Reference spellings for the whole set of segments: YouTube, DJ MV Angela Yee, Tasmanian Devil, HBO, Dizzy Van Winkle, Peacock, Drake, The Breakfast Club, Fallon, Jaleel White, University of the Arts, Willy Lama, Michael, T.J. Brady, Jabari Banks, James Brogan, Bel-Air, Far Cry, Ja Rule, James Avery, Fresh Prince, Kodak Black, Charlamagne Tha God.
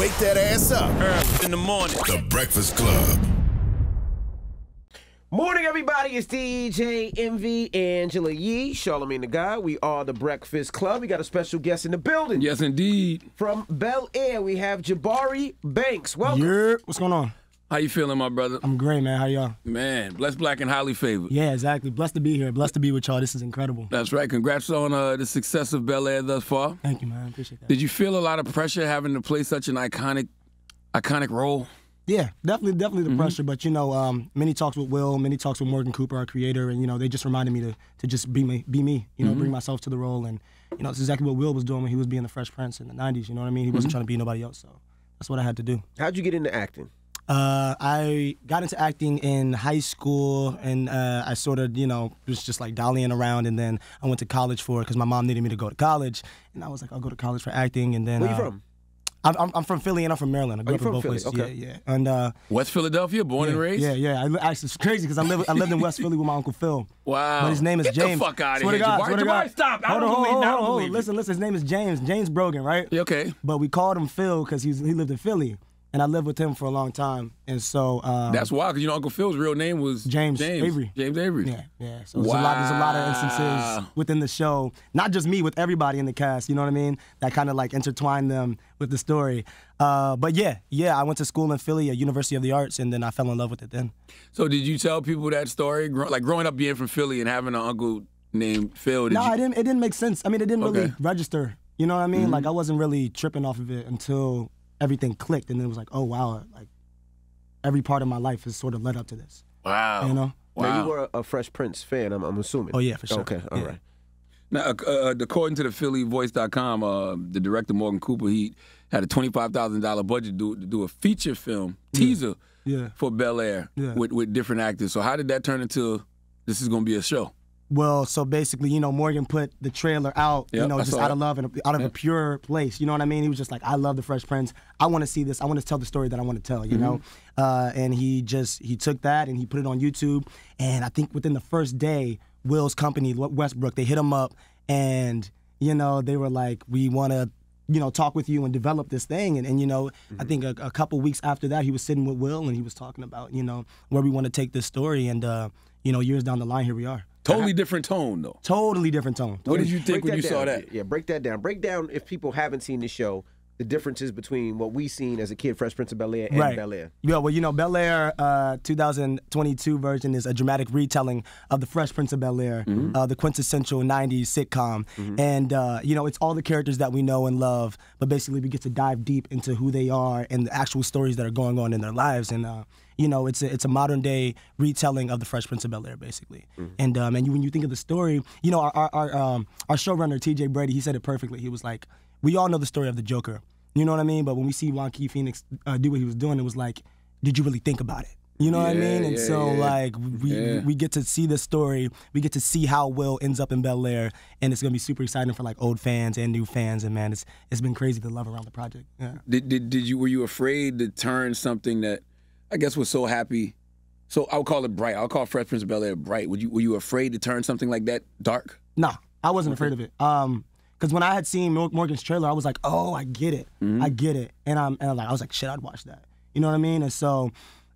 Wake that ass up early in the morning. The Breakfast Club. Morning, everybody. It's DJ MV Angela Yee, Charlamagne Tha God. We are The Breakfast Club. We got a special guest in the building. Yes, indeed. From Bel-Air, we have Jabari Banks. Welcome. Yeah. What's going on? How you feeling, my brother? I'm great, man. How y'all? Man, blessed, black, and highly favored. Yeah, exactly. Blessed to be here. Blessed to be with y'all. This is incredible. That's right. Congrats on the success of Bel-Air thus far. Thank you, man. I appreciate that. Did you feel a lot of pressure having to play such an iconic role? Yeah, definitely the pressure. But, you know, many talks with Will, many talks with Morgan Cooper, our creator, and, you know, they just reminded me to just be me, you know, bring myself to the role. And, you know, that's exactly what Will was doing when he was being the Fresh Prince in the 90s, you know what I mean? He wasn't trying to be nobody else, so that's what I had to do. How'd you get into acting? I got into acting in high school, and I sort of, you know, was just like dollying around, and then I went to college for it because my mom needed me to go to college, and I was like, I'll go to college for acting, and then... Where you from? I'm from Philly and I'm from Maryland. I grew up in both places. Okay. Yeah, yeah. And West Philadelphia, born and raised. Yeah, yeah. I actually, it's crazy because I lived in West Philly with my Uncle Phil. Wow. But his name is James. Get the fuck out of here, Jabari, stop. I don't believe. Listen. His name is James Brogan, right? Yeah, okay. But we called him Phil because he lived in Philly, and I lived with him for a long time, and so that's wild because, you know, Uncle Phil's real name was James Avery. James Avery. Yeah, yeah. So there's a lot of instances within the show, not just me, with everybody in the cast. You know what I mean? That kind of like intertwined them with the story. But yeah. I went to school in Philly at University of the Arts, and then I fell in love with it then. So did you tell people that story, like growing up being from Philly and having an uncle named Phil? No, it didn't make sense. I mean, it didn't really register. You know what I mean? Like I wasn't really tripping off of it until everything clicked, and then it was like, oh wow, like every part of my life has sort of led up to this. Wow, you know. Wow. Now you were a Fresh Prince fan, I'm assuming. Oh yeah, for sure. Okay, all right. Now, according to the phillyvoice.com, the director Morgan Cooper, he had a $25,000 budget to do a feature film teaser for Bel-Air with different actors. So how did that turn into this is going to be a show? Well, so basically, you know, Morgan put the trailer out, you know, just out of love and out of a pure place. You know what I mean? He was just like, I love The Fresh Prince. I want to see this. I want to tell the story that I want to tell, you know? And he took that and he put it on YouTube. And I think within the first day, Will's company, Westbrook, they hit him up and, you know, they were like, we want to, you know, talk with you and develop this thing. And you know, I think a couple weeks after that, he was sitting with Will and he was talking about, you know, where we want to take this story. And, you know, years down the line, here we are. Totally different tone, though. Totally different tone. What did you think when you saw that? Yeah, break that down. Break down, if people haven't seen the show, the differences between what we seen as a kid, Fresh Prince of Bel-Air and Bel-Air. Yeah, well, you know, Bel-Air 2022 version is a dramatic retelling of the Fresh Prince of Bel-Air, the quintessential 90s sitcom. And, you know, it's all the characters that we know and love, but basically we get to dive deep into who they are and the actual stories that are going on in their lives. And, you know, it's a modern-day retelling of the Fresh Prince of Bel-Air, basically. And when you think of the story, you know, our showrunner, T.J. Brady, he said it perfectly. He was like, we all know the story of the Joker, you know what I mean? But when we see Juan Key Phoenix do what he was doing, it was like, did you really think about it? You know what I mean? And we get to see this story. We get to see how Will ends up in Bel-Air, and it's going to be super exciting for, like, old fans and new fans. And, man, it's been crazy to love around the project. Yeah. Were you afraid to turn something that, I guess, was so happy. So I would call it bright. I'll call Fresh Prince of Bel-Air bright. Were you afraid to turn something like that dark? Nah, I wasn't afraid of it. Because when I had seen Morgan's trailer, I was like, oh, I get it. I get it. And I was like, shit, I'd watch that. You know what I mean? And so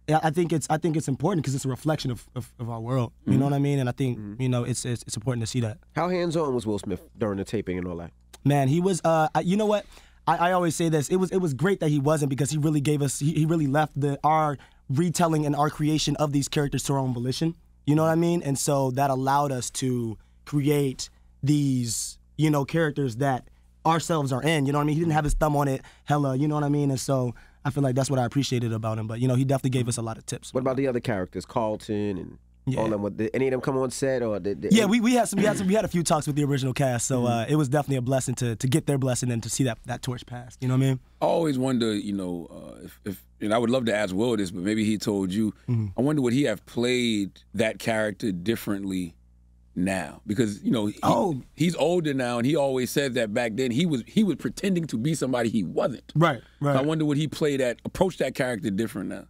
I think it's important because it's a reflection of our world. You know what I mean? And I think, you know, it's important to see that. How hands-on was Will Smith during the taping and all that? Man, he was, you know what? I always say this, it was great that he wasn't because he really gave us, he really left our retelling and our creation of these characters to our own volition, you know what I mean? And so that allowed us to create these, you know, characters that ourselves are in, you know what I mean? He didn't have his thumb on it, hella, you know what I mean? And so I feel like that's what I appreciated about him, but you know, he definitely gave us a lot of tips. What about the other characters, Carlton and... Yeah. All them, did any of them come on set or did yeah, we had a few talks with the original cast, so it was definitely a blessing to get their blessing and to see that torch passed. You know what I mean? I always wonder, you know, if and I would love to ask Will this, but maybe he told you. I wonder would he have played that character differently now? Because you know, he's older now, and he always said that back then he was pretending to be somebody he wasn't. Right, right. So I wonder would he approach that character different now?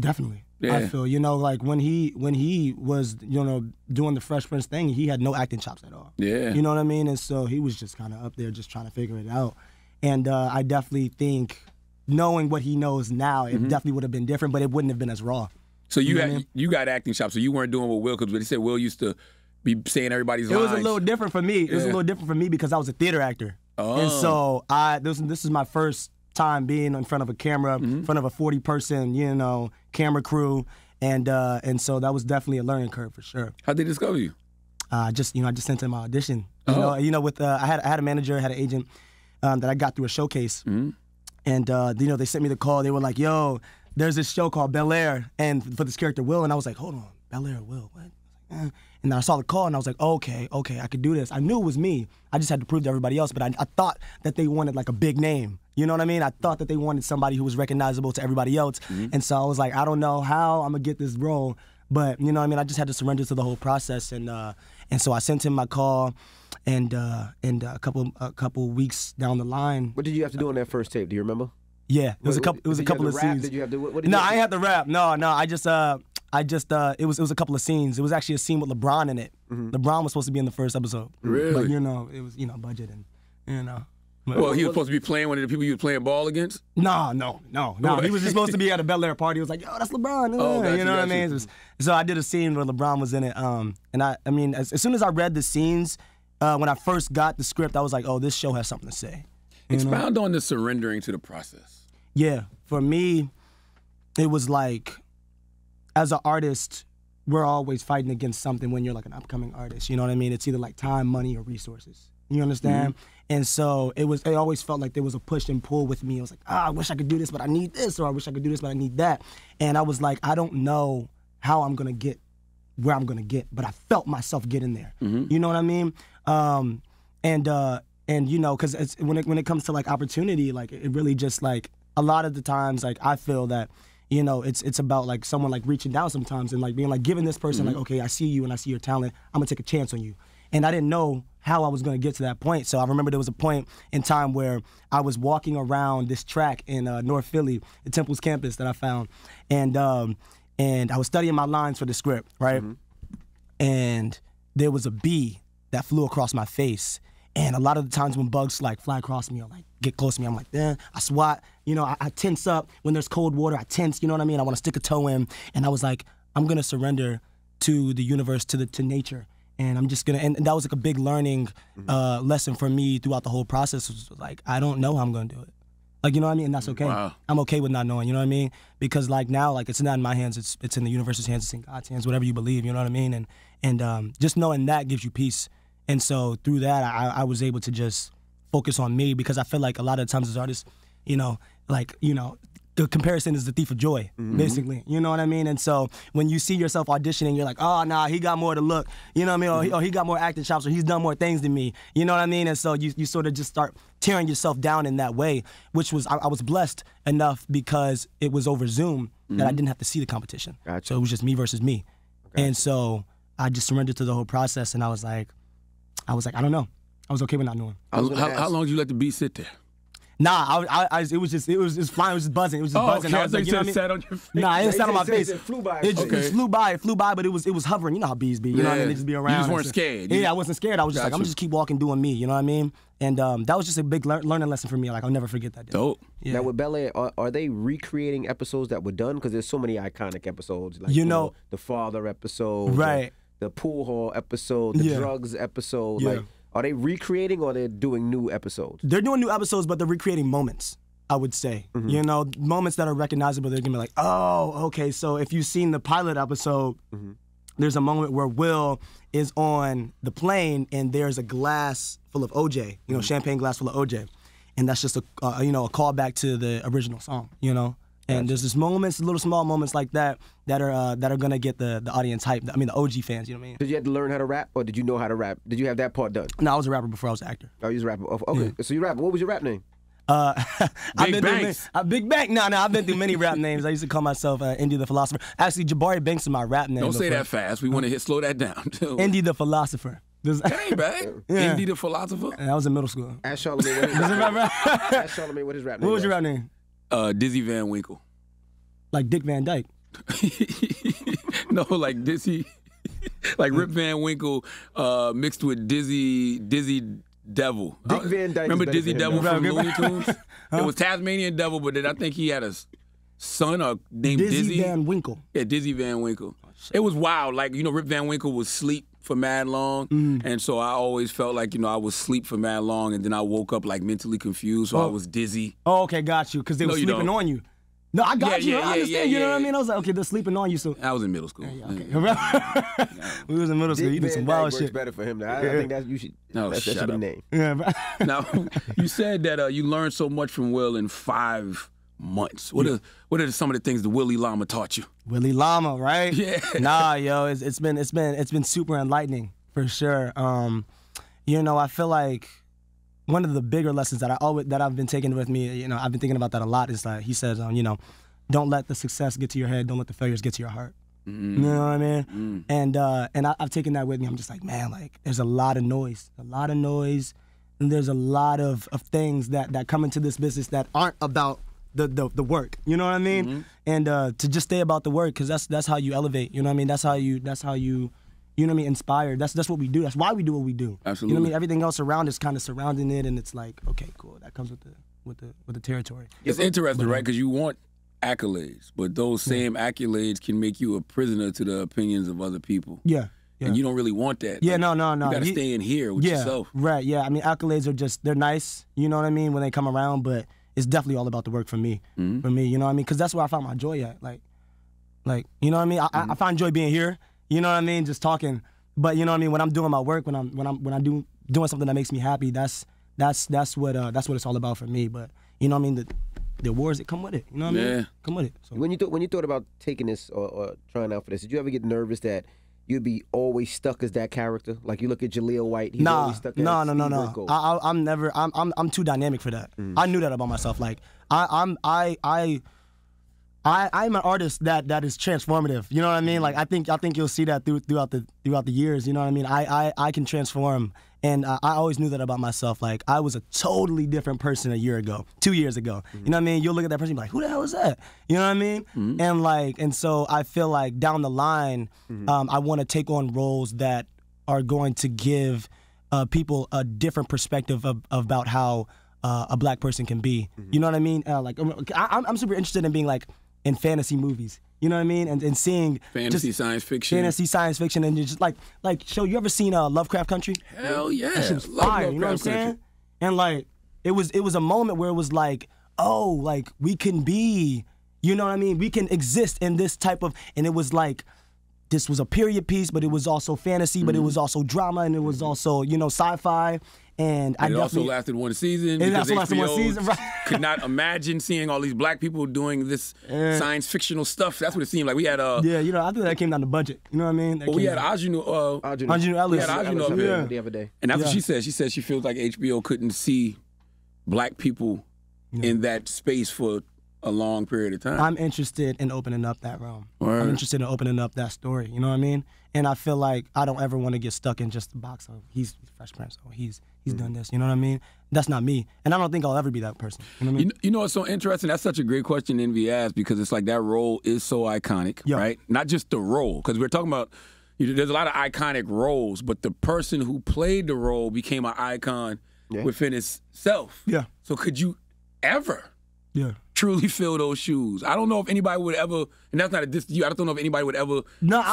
Definitely. Yeah. I feel, you know, like when he was, you know, doing the Fresh Prince thing, he had no acting chops at all. Yeah. You know what I mean? And so he was just kind of up there just trying to figure it out. And I definitely think knowing what he knows now, it definitely would have been different, but it wouldn't have been as raw. So you had, you got acting chops, so you weren't doing what Will could do. He said Will used to be saying everybody's lines. It was a little different for me. It was a little different for me because I was a theater actor. Oh. And so this is my first time being in front of a camera, in front of a 40-person, you know, camera crew, and so that was definitely a learning curve for sure. How'd they discover you? I just sent in my audition. You know, with I had a manager, had an agent that I got through a showcase, and you know, they sent me the call. They were like, "Yo, there's this show called Bel-Air, and for this character Will," and I was like, "Hold on, Bel-Air Will, what?" And then I saw the call, and I was like, okay, I could do this. I knew it was me. I just had to prove to everybody else, but I thought that they wanted, like, a big name. You know what I mean? I thought that they wanted somebody who was recognizable to everybody else. And so I was like, I don't know how I'm going to get this role, but, you know what I mean? I just had to surrender to the whole process, and so I sent him my call, and a couple weeks down the line. What did you have to do on that first tape? Do you remember? Yeah, it was a couple of scenes. Did you have to what did No, you have to I had to rap. No, I just it was a couple of scenes. It was actually a scene with LeBron in it. LeBron was supposed to be in the first episode. Really? But, you know, it was, you know, budget and, you know. Well, he was supposed to be playing one of the people you were playing ball against? No. He was just supposed to be at a Bel-Air party. He was like, yo, that's LeBron. Oh, gotcha, you know what I mean? So I did a scene where LeBron was in it. And I mean, as soon as I read the scenes, when I first got the script, I was like, oh, this show has something to say. Expound on the surrendering to the process. Yeah. For me, it was like, as an artist, we're always fighting against something when you're like an upcoming artist. You know what I mean? It's either like time, money, or resources. You understand? And so it always felt like there was a push and pull with me. I was like, I wish I could do this, but I need this, or I wish I could do this, but I need that. And I was like, I don't know how I'm gonna get where I'm gonna get, but I felt myself getting there. You know what I mean? And you know, because it's, when it comes to like opportunity, like it really just like a lot of the times, like I feel that, you know, it's about like someone like reaching down sometimes and like being like giving this person like, okay, I see you and I see your talent. I'm gonna take a chance on you. And I didn't know how I was gonna get to that point. So I remember there was a point in time where I was walking around this track in North Philly, the Temple's campus that I found, and I was studying my lines for the script, right? And there was a bee that flew across my face. And a lot of the times when bugs like fly across me or like get close to me, I'm like, I swat. You know, I tense up. When there's cold water, I tense, you know what I mean? I want to stick a toe in. And I was like, I'm going to surrender to the universe, to nature. And I'm just going to, and that was like a big learning lesson for me throughout the whole process. It was like, I don't know how I'm going to do it. Like, you know what I mean? And that's okay. Wow. I'm okay with not knowing, you know what I mean? Because like now, like it's not in my hands, it's in the universe's hands, it's in God's hands, whatever you believe, you know what I mean? And just knowing that gives you peace. And so through that, I was able to just focus on me, because I feel like a lot of times as artists, you know, the comparison is the thief of joy, basically. You know what I mean? And so when you see yourself auditioning, you're like, oh, nah, he got more to look. You know what I mean? Or he got more acting chops, or he's done more things than me. You know what I mean? And so you sort of just start tearing yourself down in that way, which was, I was blessed enough because it was over Zoom that I didn't have to see the competition. Gotcha. So it was just me versus me. Gotcha. And so I just surrendered to the whole process, and I was like, I don't know. I was okay with not knowing. How long did you let the bee sit there? Nah, it was flying. It was just buzzing. It was just buzzing. Okay. I was like, you know what I mean? Sat on your face. Nah, it sat on my face. It flew by. It flew by. But it was hovering. You know how bees be. You know what I mean? They just be around. You just weren't scared. Yeah, I wasn't scared. I was just like, I'm gonna just keep walking, doing me. You know what I mean? And that was just a big learning lesson for me. Like, I'll never forget that day. Dope. Yeah. Now with Bel-Air, are they recreating episodes that were done? Because there's so many iconic episodes. Like, you know, the father episode. Right. The pool hall episode, the drugs episode. Yeah. Like, are they recreating, or they're doing new episodes? They're doing new episodes, but they're recreating moments, I would say. You know, moments that are recognizable. They're gonna be like, oh, okay, so if you've seen the pilot episode, there's a moment where Will is on the plane and there's a glass full of OJ, you know, champagne glass full of OJ. And that's just a callback to the original song, you know? And there's just moments, little small moments like that that are gonna get the audience hyped. I mean, the OG fans, you know what I mean? Did you have to learn how to rap, or did you know how to rap? Did you have that part done? No, I was a rapper before I was an actor. Oh, you was a rapper. Okay, so you rap. What was your rap name? Big Bank. No, I've been through many rap names. I used to call myself Indy the Philosopher. Actually, Jabari Banks is my rap name. Don't say that fast. We want to slow that down. Indy the Philosopher. That ain't bad. Indy the Philosopher. And I was in middle school. Ask Charlamagne what his rap name was. What was your rap name? Dizzy Van Winkle. Like Dick Van Dyke? No, like Dizzy, like Rip Van Winkle mixed with Dizzy Devil. Dick Van Dyke. Remember Dizzy Devil from Looney Tunes? Huh? It was Tasmanian Devil, but then I think he had a son or named Dizzy Van Winkle. Yeah, Dizzy Van Winkle. Oh, it was wild. Like, you know, Rip Van Winkle was sleep for mad long, and so I always felt like, you know, I was sleep for mad long, and then I woke up like mentally confused, so I was dizzy. Oh, okay, got you, because they were sleeping on you. No, I got you. I understand. You know what I mean? I was like, okay, they're sleeping on you. So I was in middle school. Yeah, okay. We was in middle school. You did some wild shit. Better for him. I think that's you should. No, that's, shut up. Name. Yeah, now, you said that you learned so much from Will in 5 months. What are some of the things the Willy Lama taught you? Willy Lama, right? Yeah. Nah, yo, it's been super enlightening for sure. You know, I feel like one of the bigger lessons that I've been taking with me, you know, I've been thinking about that a lot, is like he says, you know, don't let the success get to your head, don't let the failures get to your heart. You know what I mean? And I've taken that with me. I'm just like, man, like there's a lot of noise, and there's a lot of things that come into this business that aren't about the work. You know what I mean? And to just stay about the work, because that's how you elevate. You know what I mean? That's how you. You know what I mean? Inspired. That's what we do. That's why we do what we do. Absolutely. You know what I mean? Everything else around is kind of surrounding it, and it's like, okay, cool. That comes with the territory. It's interesting, right? Because you want accolades, but those same accolades can make you a prisoner to the opinions of other people. Yeah. And you don't really want that. Yeah, like, no. You gotta stay in here with yourself. Right. Yeah. I mean, accolades are they're nice. You know what I mean? When they come around, but it's definitely all about the work for me. For me, you know what I mean? Because that's where I found my joy at. Like you know what I mean? I find joy being here. You know what I mean? Just talking, but you know what I mean. When I'm doing my work, when I'm doing something that makes me happy, that's what it's all about for me. But you know what I mean? The awards that come with it. You know what I mean? Come with it. So. When you thought about taking this or trying out for this, did you ever get nervous that you'd be always stuck as that character? Like you look at Jaleel White, he's always stuck. No. I'm too dynamic for that. I knew that about myself. Like I'm an artist that is transformative. You know what I mean? Like I think you'll see that throughout the years. You know what I mean? I can transform, and I always knew that about myself. Like I was a totally different person a year ago, 2 years ago. You know what I mean? You'll look at that person and be like, who the hell is that? You know what I mean? And so I feel like down the line, I want to take on roles that are going to give people a different perspective about how a black person can be. You know what I mean? Like I'm super interested in being like. In fantasy movies, you know what I mean, and seeing fantasy science fiction, and you're just like show. You ever seen Lovecraft Country? Hell yeah, that shit was fire. You know what I'm saying? And like it was a moment where it was like, oh, like we can be, you know what I mean? We can exist in this type of, and it was like. This was a period piece, but it was also fantasy, but it was also drama, and it was also, you know, sci-fi. And I also lasted one season. It also lasted one season, right? Could not imagine seeing all these black people doing this science fictional stuff. That's what it seemed like. We had yeah, you know, I think that came down to budget. You know what I mean? Well, we had Ajiona Ellis. We had Ajiona up here the other day, and that's what she said. She said she feels like HBO couldn't see black people in that space for. A long period of time. I'm interested in opening up that realm. Word. I'm interested in opening up that story. You know what I mean? And I feel like I don't ever want to get stuck in just the box of he's Fresh Prince. Oh, he's done this. You know what I mean? That's not me. And I don't think I'll ever be that person. You know what I mean? You know what's so interesting? That's such a great question NV asked, because it's like that role is so iconic, right? Not just the role, because we're talking about there's a lot of iconic roles, but the person who played the role became an icon within itself. Yeah. So could you ever? Yeah. Truly fill those shoes. I don't know if anybody would ever, and that's not a diss to you, I don't know if anybody would ever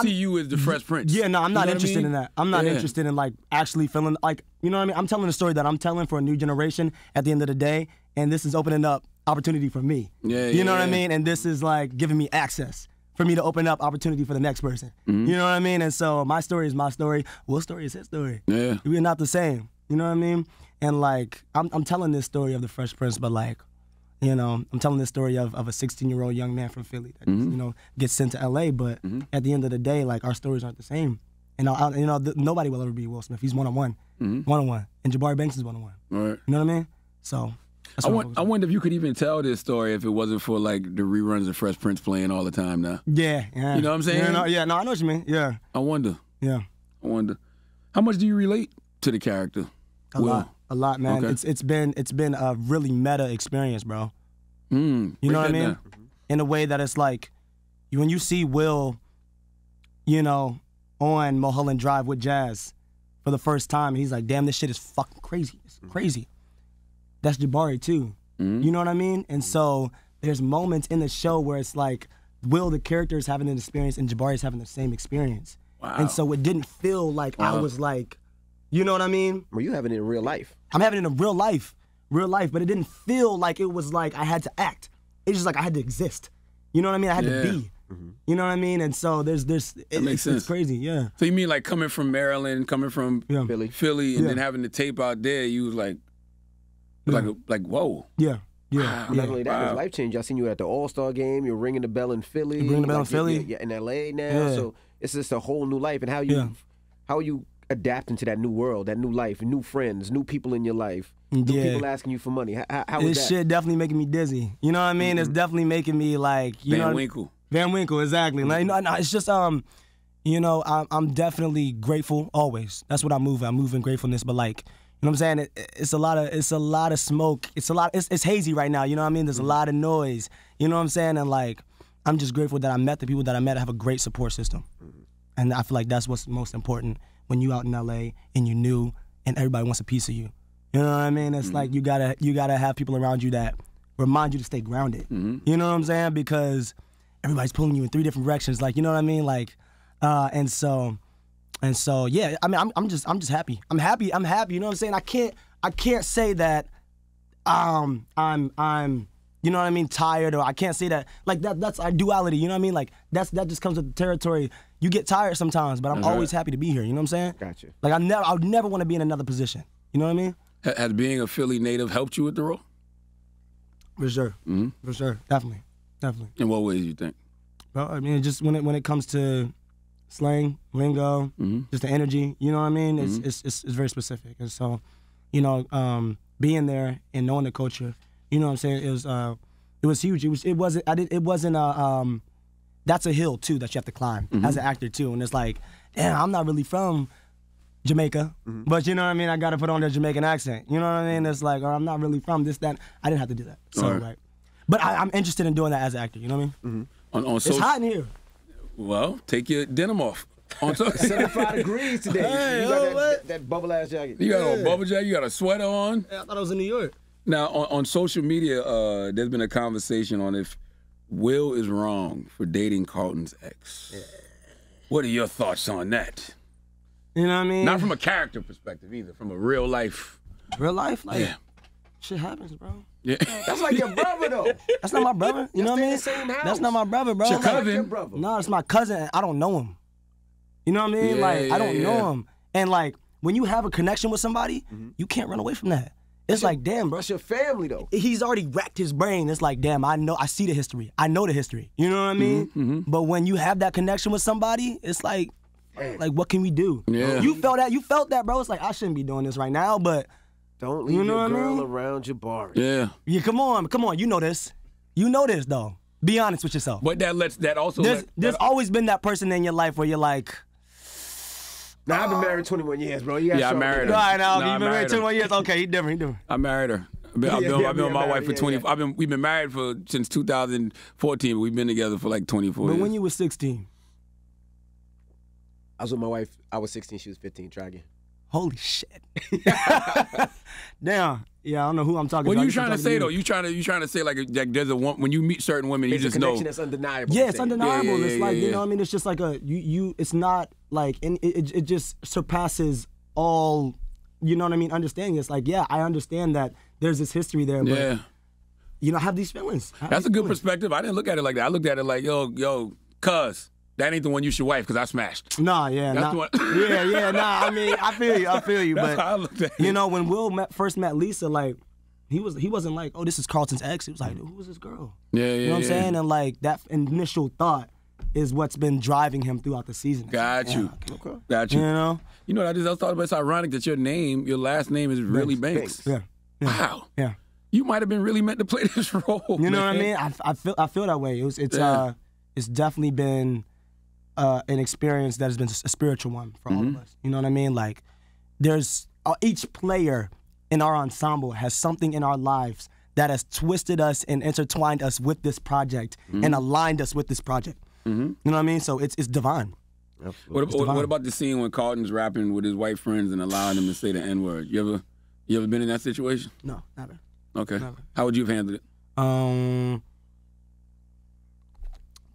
see you as the Fresh Prince. Yeah, no, I'm not interested in that. I'm not interested in like actually feeling like, you know what I mean? I'm telling the story that I'm telling for a new generation at the end of the day, and this is opening up opportunity for me. Yeah, you know what I mean? And this is like giving me access for me to open up opportunity for the next person. You know what I mean? And so my story is my story. Will's story is his story. Yeah. We're not the same. You know what I mean? And like, I'm telling this story of the Fresh Prince, but like, you know, I'm telling the story of a 16-year-old young man from Philly that you know gets sent to LA, but at the end of the day, like our stories aren't the same. And you know, nobody will ever be Will Smith. He's one on one, and Jabari Banks is 1-on-1. Right. You know what I mean? So I wonder if you could even tell this story if it wasn't for like the reruns of Fresh Prince playing all the time now. Yeah, yeah. You know what I'm saying? Yeah, no, I know what you mean. Yeah. I wonder. How much do you relate to the character? A lot, man. Okay. It's been a really meta experience, bro. You know what I mean? In a way that it's like, when you see Will, you know, on Mulholland Drive with Jazz, for the first time. He's like, damn, this shit is fucking crazy. It's crazy. That's Jabari too. Mm-hmm. You know what I mean? And so there's moments in the show where it's like, Will, the character, is having an experience and Jabari's having the same experience. Wow. And so it didn't feel like I was like, you know what I mean? Well, you having it in real life. I'm having it in real life, but it didn't feel like it was like I had to act. It's just like I had to exist. You know what I mean? I had to be. Mm-hmm. You know what I mean? And so it's crazy, yeah. So you mean like coming from Maryland, coming from Philly, and then having the tape out there, you was like, like whoa. Yeah. Yeah, wow. Not only that, it's life change. I seen you at the All-Star game. You're ringing the bell in Philly. You're ringing the bell in Philly. Yeah, in L.A. now. Yeah. So it's just a whole new life. And how are you adapting to that new world, that new life, new friends, new people in your life, new people asking you for money? How is that? This shit definitely making me dizzy. You know what I mean? Mm-hmm. It's definitely making me like, Van Winkle, exactly. Mm-hmm. Like, no, it's just, you know, I'm definitely grateful always. That's what I move. I move in gratefulness, but like, you know what I'm saying? It's a lot of smoke. It's hazy right now, you know what I mean? There's a lot of noise. You know what I'm saying? And like, I'm just grateful that I met the people that I met. I have a great support system. And I feel like that's what's most important when you out in LA and you new and everybody wants a piece of you. You know what I mean? It's like you gotta have people around you that remind you to stay grounded. You know what I'm saying? Because everybody's pulling you in three different directions, like, you know what I mean? Like and so yeah, I mean, I'm just happy. I'm happy. You know what I'm saying? I can't say that I'm you know what I mean, tired, or I can't say that. Like that's our duality, you know what I mean? Like that just comes with the territory. You get tired sometimes, but I'm always happy to be here, you know what I'm saying? Gotcha. Like I would never want to be in another position. You know what I mean? Has being a Philly native helped you with the role? For sure. For sure. Definitely. Definitely. In what ways do you think? Well, I mean, just when it comes to slang, lingo, just the energy, you know what I mean? It's very specific. And so, you know, being there and knowing the culture, you know what I'm saying, it was huge. It wasn't that's a hill too that you have to climb as an actor too. And it's like, damn, I'm not really from Jamaica, but you know what I mean, I gotta put on that Jamaican accent. You know what I mean? It's like, or I'm not really from this, that. I didn't have to do that. So but I'm interested in doing that as an actor, you know what I mean? It's hot in here. Well, take your denim off. On 75 degrees today. Hey, you got that bubble ass jacket. You got a bubble jacket. You got a sweater on. Yeah, I thought I was in New York. Now, on social media, there's been a conversation on if Will is wrong for dating Carlton's ex. Yeah. What are your thoughts on that? You know what I mean? Not from a character perspective either, from a real life. Real life? Like, shit happens, bro. Yeah. That's like your brother, though. That's not my brother. You know what I mean? Same house. That's not my brother, bro. It's your cousin. Like your brother. No, it's my cousin. I don't know him. You know what I mean? Yeah, like, I don't know him. And, like, when you have a connection with somebody, you can't run away from that. It's like, damn, bro. That's your family, though. He's already racked his brain. It's like, damn, I see the history. I know the history. You know what I mean? But when you have that connection with somebody, it's like, what can we do? Yeah. You felt that, bro. It's like, I shouldn't be doing this right now, but... Don't leave your girl around Jabari. Yeah. Yeah, come on. You know this. You know this, though. Be honest with yourself. But there's always been that person in your life where you're like... Now, I've been married 21 years, bro. You I married her. Right, now, you've been married 21 years? Okay, he different. I married her. I've been with my wife for 20... Yeah. We've been married since 2014. We've been together for like 24 years. But when you were 16? I was with my wife. I was 16. She was 15. Try again. Holy shit! Damn. Yeah, I don't know who I'm talking about. What are you trying to say though? You trying to say like there's a one when you meet certain women, you just know. There's a connection that's undeniable. Yeah, it's undeniable. It's like you know what I mean. It's just like a you. It's not like it just surpasses all. You know what I mean? Understanding. It's like I understand that there's this history there. But you know, I have these feelings. That's a good perspective. I didn't look at it like that. I looked at it like yo, cuz. That ain't the one you should wife because I smashed. Nah, yeah, that's the one. I mean, I feel you. That's how I looked at it. You know, when Will first met Lisa, like, he wasn't like, oh, this is Carlton's ex. He was like, who was this girl? Yeah. You know what I'm saying? And like that initial thought is what's been driving him throughout the season. Got you. You know, I just thought about it's ironic that your last name is really Banks. Yeah. Wow. Yeah. You might have been really meant to play this role. You know what I mean? I feel that way. It's definitely been. An experience that has been a spiritual one for all of us. You know what I mean? Like, there's each player in our ensemble has something in our lives that has twisted us and intertwined us with this project and aligned us with this project. You know what I mean? So it's divine. What about the scene when Carlton's rapping with his white friends and allowing them to say the N-word? You ever been in that situation? No, never. Okay. Never. How would you have handled it?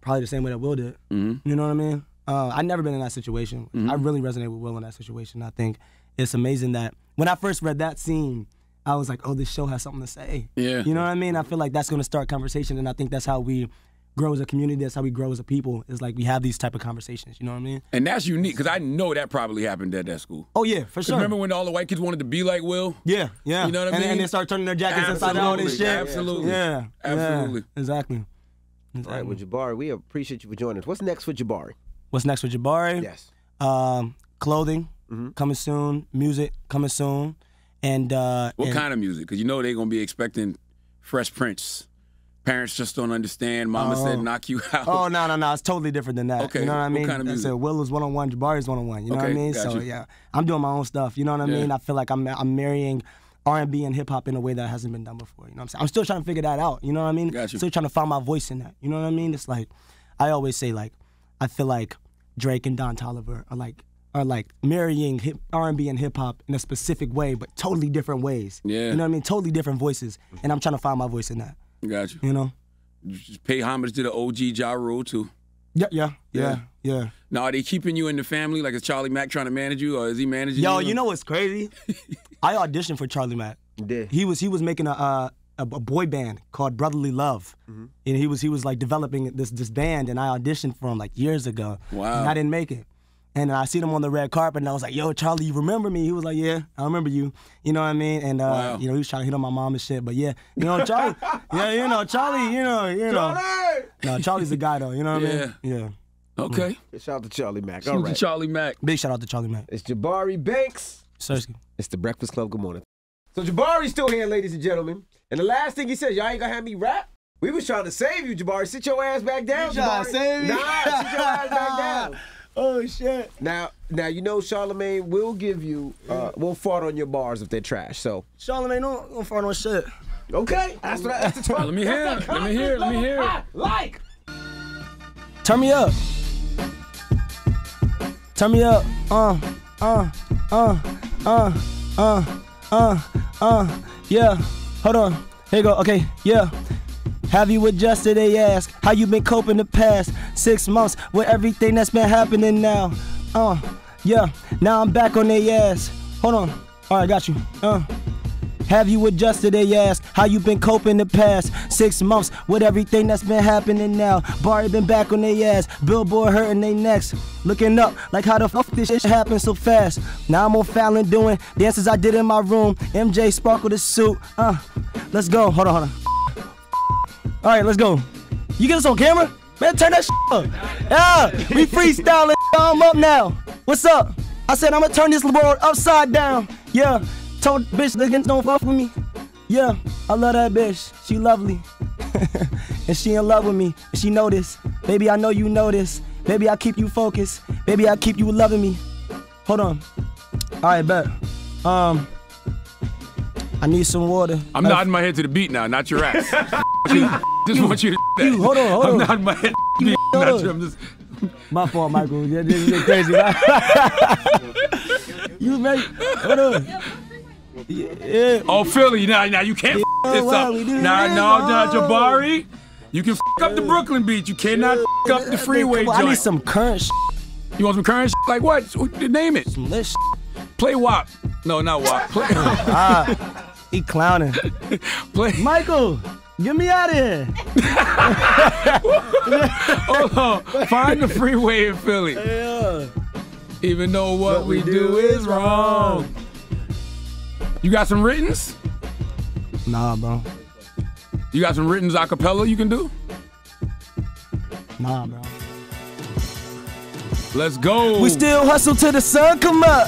Probably the same way that Will did. Mm-hmm. You know what I mean? I've never been in that situation. Mm-hmm. I really resonate with Will in that situation. I think it's amazing that when I first read that scene, I was like, oh, this show has something to say. Yeah. You know what I mean? I feel like that's going to start conversation, and I think that's how we grow as a community. That's how we grow as a people. It's like we have these type of conversations. You know what I mean? And that's unique because I know that probably happened at that school. Oh yeah, for sure. Remember when all the white kids wanted to be like Will? Yeah, yeah. You know what I mean? And they start turning their jackets inside out and shit. Absolutely. Yeah, absolutely. Yeah, exactly. All right, well, Jabari, we appreciate you for joining us. What's next for Jabari? What's next for Jabari? Yes. Clothing coming soon. Music coming soon. And what kind of music? Because you know they're gonna be expecting Fresh Prince. Parents just don't understand. Mama said knock you out. Oh, no, no, no. It's totally different than that. Okay. You know what I mean? What kind of music? I said Will is one-on-one, Jabari is one-on-one. You know what I mean? So, yeah, I'm doing my own stuff. You know what I mean? I feel like I'm marrying R&B and hip-hop in a way that hasn't been done before. You know what I'm saying? I'm still trying to figure that out. You know what I mean? Gotcha. Still trying to find my voice in that. You know what I mean? It's like, I always say, like, I feel like Drake and Don Toliver are like marrying R&B and hip-hop in a specific way, but totally different ways. Yeah. You know what I mean? Totally different voices. And I'm trying to find my voice in that. Got you. You know, just pay homage to the OG Ja Rule too. Yeah. Now, are they keeping you in the family? Like, is Charlie Mack trying to manage you, or is he managing you? Yo, you know what's crazy? I auditioned for Charlie Mack. Yeah. He was making a boy band called Brotherly Love, and he was like developing this band, and I auditioned for him like years ago. Wow. And I didn't make it. And I seen him on the red carpet, and I was like, yo, Charlie, you remember me? He was like, yeah, I remember you. You know what I mean? And, wow. You know, he was trying to hit on my mom and shit. But, yeah, you know, Charlie, yeah, you know, Charlie, Charlie! No, Charlie's the guy, though. You know what I mean? Yeah. Okay. Shout out to Charlie Mack. All right. Charlie Mack. Big shout out to Charlie Mack. It's Jabari Banks. Seriously. It's The Breakfast Club. Good morning. So Jabari's still here, ladies and gentlemen. And the last thing he says, y'all ain't gonna have me rap? We was trying to save you, Jabari. Sit your ass back down, Jabari. Save me. Nah, sit your ass back down. Oh, shit. Now you know Charlamagne will give you, will fart on your bars if they're trash, so. Charlamagne don't fart on shit. Okay, that's the truth. Let me hear it. Like. Turn me up. Turn me up. Yeah, hold on. Here you go, okay, yeah. Have you adjusted, they ask? How you been coping the past 6 months with everything that's been happening now? Yeah, now I'm back on they ass. Hold on, all right, got you. Have you adjusted, they ask? How you been coping the past 6 months with everything that's been happening now? Barry been back on they ass, Billboard hurting they necks. Looking up, like how the fuck this shit happened so fast? Now I'm on Fallon doing dances I did in my room. MJ sparkled his suit, let's go, hold on. All right, let's go. You get us on camera? Man, turn that shit up. Yeah, we freestyling. I'm up now. What's up? I said I'm gonna turn this world upside down. Yeah, told bitch niggas don't fuck with me. Yeah, I love that bitch. She lovely. And she in love with me. And she know this. Baby, I know you know this. Baby, I keep you focused. Baby, I keep you loving me. Hold on. All right, bet. I need some water. I'm nodding my head to the beat now, not your ass. Just want you to that. Hold on. I'm nodding my head to the beat, not your, I'm just... My fault, Michael. This is crazy, right? You made... Hold on. Yeah. Oh, Philly, now you can't this up. Nah, Jabari, you can up the Brooklyn beat. You cannot up the freeway joint. I need some current You want some current like what? Name it. Some lit Play WAP. No, not WAP. Play... he clowning. Play... Michael! Get me out of here! Hold on, find the freeway in Philly. Yeah. Even though what we do is wrong. You got some writtens? Nah, bro. You got some writtens a cappella you can do? Nah, bro. Let's go. We still hustle till the sun come up.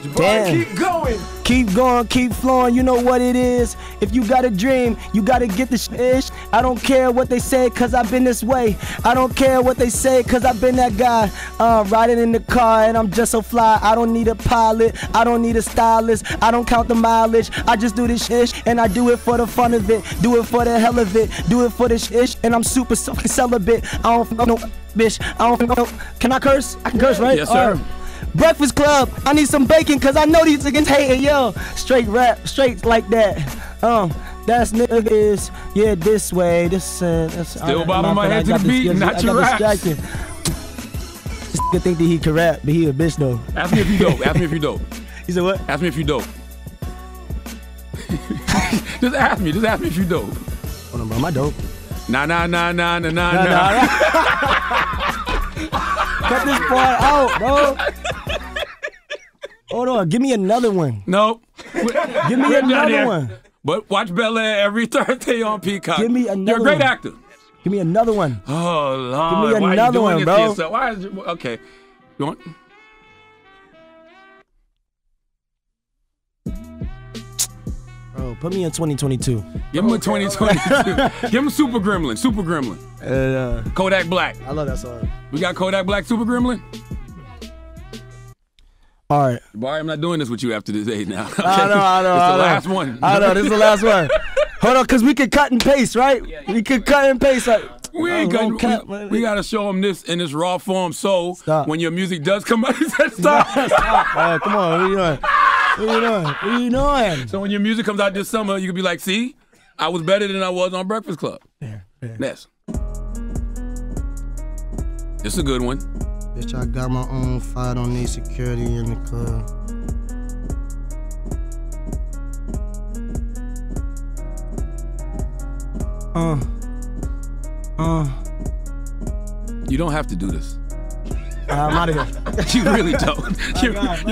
Jabari, keep going. Keep going, keep flowing, you know what it is. If you got a dream, you gotta get the ish. I don't care what they say, cause I've been this way. I don't care what they say, cause I've been that guy. Riding in the car and I'm just so fly. I don't need a pilot, I don't need a stylist. I don't count the mileage, I just do this ish. And I do it for the fun of it, do it for the hell of it, do it for this ish. And I'm super celibate, I don't know no bitch, I don't know. Can I curse? I can curse, right? Yes, sir. Breakfast Club, I need some bacon because I know these niggas hating, yo. Straight rap, straight like that. That's niggas, yeah, this way. This, still bobbing my head to the beat, not your raps. This nigga think that he can rap, but he a bitch though. Ask me if you dope, ask me if you dope. You said what? Ask me if you dope. Just ask me if you dope. Hold on, bro, am I dope? Nah. Cut this part out, bro. Hold on, give me another one. Nope. Give me another one. But watch Bel-Air every Thursday on Peacock. Give me another one. You're a great actor. Give me another one. Oh, Lord. Give me another one, bro. Why is it? Okay. You want? Bro, put me in 2022. Give him a 2022. Give him Super Gremlin. Super Gremlin. Kodak Black. I love that song. We got Kodak Black, Super Gremlin? All right. Barry, I'm not doing this with you after this day now. Okay? I know. It's the last one. I know, this is the last one. Hold on, because we could cut and paste, right? Yeah, we could cut and paste. Like, we ain't cutting. We got to show them this in this raw form. So when your music does come out, he said stop. Stop. Come on, what are you doing? So when your music comes out this summer, you could be like, see, I was better than I was on Breakfast Club. Fair. Next. This is a good one. Bitch, I got my own fight, don't need security in the club. You don't have to do this. I'm out of here.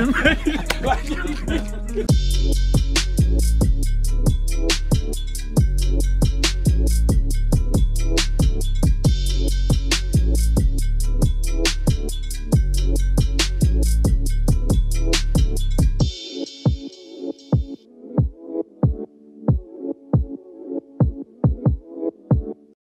You really don't.